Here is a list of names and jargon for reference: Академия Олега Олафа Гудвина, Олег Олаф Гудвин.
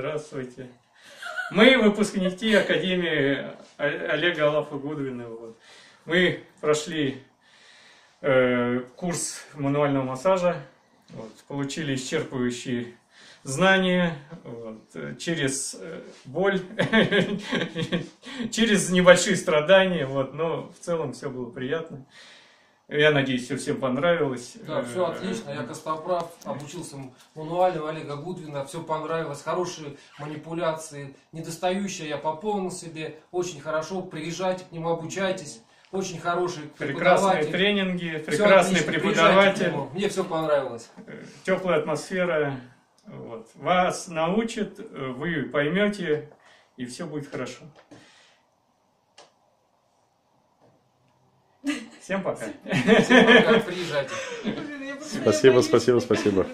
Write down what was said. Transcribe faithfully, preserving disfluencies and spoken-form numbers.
Здравствуйте. Мы выпускники Академии Олега Олафа Гудвина. Мы прошли э, курс мануального массажа, вот, получили исчерпывающие знания вот, через боль, через небольшие страдания, вот, но в целом все было приятно. Я надеюсь, все всем понравилось. Да, все отлично. Я костоправ, обучился мануале у Олега Гудвина. Все понравилось. Хорошие манипуляции. Недостающие я пополнил себе. Очень хорошо. Приезжайте к нему, обучайтесь. Очень хороший преподаватель. Прекрасные тренинги, прекрасный преподаватель. Мне все понравилось. Теплая атмосфера. Вот. Вас научат, вы поймете, и все будет хорошо. Всем пока. Всем пока, приезжайте. Спасибо, спасибо, спасибо.